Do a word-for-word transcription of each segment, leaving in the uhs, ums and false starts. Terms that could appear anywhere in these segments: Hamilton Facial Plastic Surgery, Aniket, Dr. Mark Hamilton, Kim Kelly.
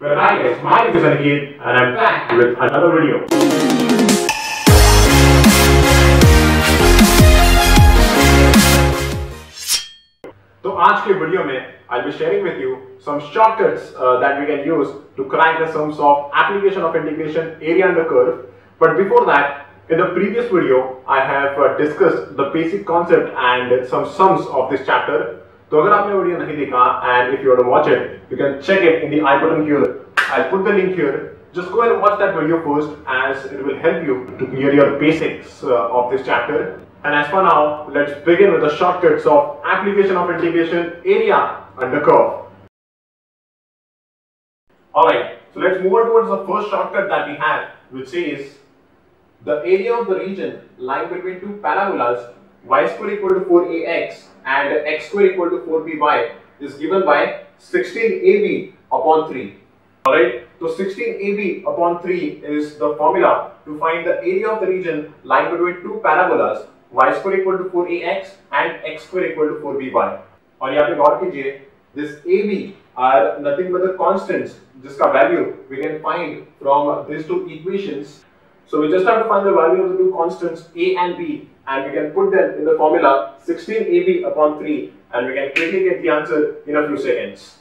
Well, hi guys, my name is Aniket and I'm back with another video. So, in today's video, I'll be sharing with you some shortcuts uh, that we can use to crack the sums of application of integration area under curve. But before that, in the previous video, I have uh, discussed the basic concept and some sums of this chapter. So if you haven't seen the video and if you want to watch it, you can check it in the I button here. I'll put the link here. Just go and watch that video first as it will help you to clear your basics uh, of this chapter. And as for now, let's begin with the shortcuts of application of integration area under curve. Alright, so let's move on towards the first shortcut that we have, which says the area of the region lying between two parabolas y square equal to four a x and x square equal to four b y is given by sixteen a b upon three. Alright, so sixteen a b upon three is the formula to find the area of the region lying between two parabolas y square equal to four a x and x square equal to four b y. And here you can see this a b are nothing but the constants jiska value we can find from these two equations. So we just have to find the value of the two constants a and b, and we can put them in the formula sixteen a b upon three, and we can quickly get the answer in a few seconds.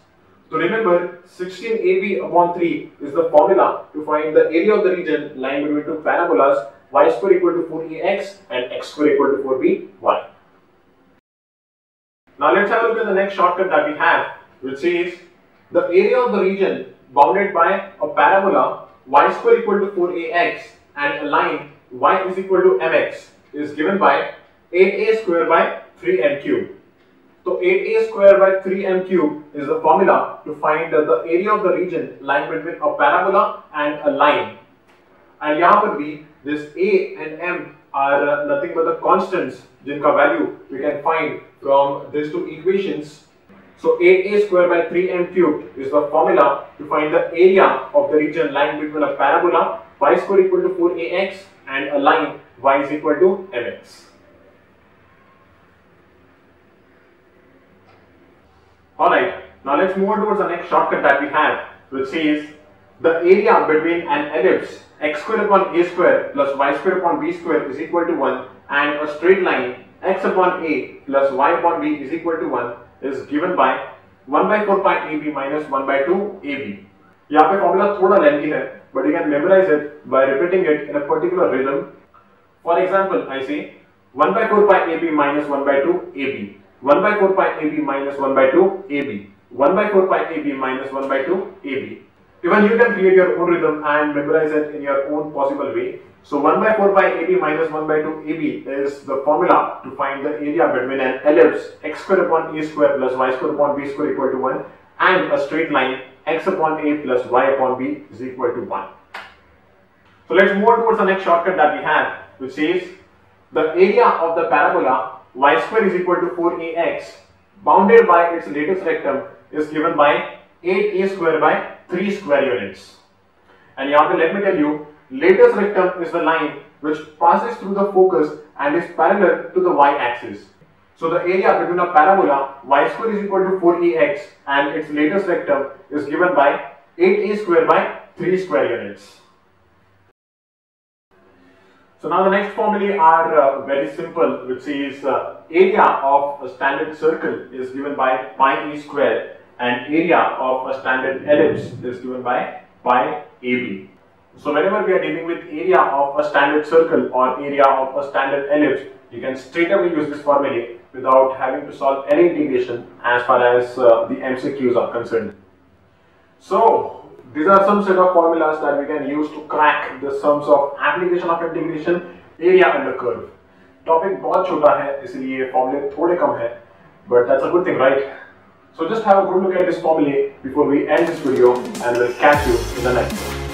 So remember, sixteen a b upon three is the formula to find the area of the region lying between two parabolas y square equal to four a x and x square equal to four b y. Now let's have a look at the next shortcut that we have, which says the area of the region bounded by a parabola y square equal to four a x and a line y is equal to mx is given by eight a square by three m cube. So eight a square by three m cube is the formula to find the area of the region lying between a parabola and a line. And here this a and m are nothing but the constants jinka value we can find from these two equations. So eight a square by three m cubed is the formula to find the area of the region lying between a parabola y square equal to four a x and a line y is equal to mx. Alright, now let's move on towards the next shortcut that we have, which says the area between an ellipse x square upon a square plus y square upon b square is equal to one and a straight line x upon a plus y upon b is equal to one is given by one by four pi a b minus one by two a b. Here the formula is a little lengthy, but you can memorize it by repeating it in a particular rhythm. For example, I say one by four pi a b minus one by two a b, one by four pi a b minus one by two a b, one by four pi a b minus one by two a b. Even you can create your own rhythm and memorize it in your own possible way. So one by four pi a b minus one by two a b is the formula to find the area between an ellipse x square upon a square plus y square upon b square equal to one and a straight line x upon a plus y upon b is equal to one. So let's move on towards the next shortcut that we have, which says the area of the parabola y square is equal to four a x bounded by its latest rectum is given by eight a square by three square units. And here let me tell you, latest rectum is the line which passes through the focus and is parallel to the y-axis. So the area between a parabola y square is equal to four a x and its latest rectum is given by eight a square by three square units. So now the next formulae are uh, very simple, which is uh, area of a standard circle is given by pi e square and area of a standard ellipse is given by pi ab. So whenever we are dealing with area of a standard circle or area of a standard ellipse, you can straight away use this formulae without having to solve any integration as far as uh, the M C Qs are concerned. So these are some set of formulas that we can use to crack the sums of application of integration area under curve. Topic बहुत छोटा है, इसलिए formulae थोड़े कम हैं, but that's a good thing, right? So just have a good look at this formulae before we end this video, and we'll catch you in the next one.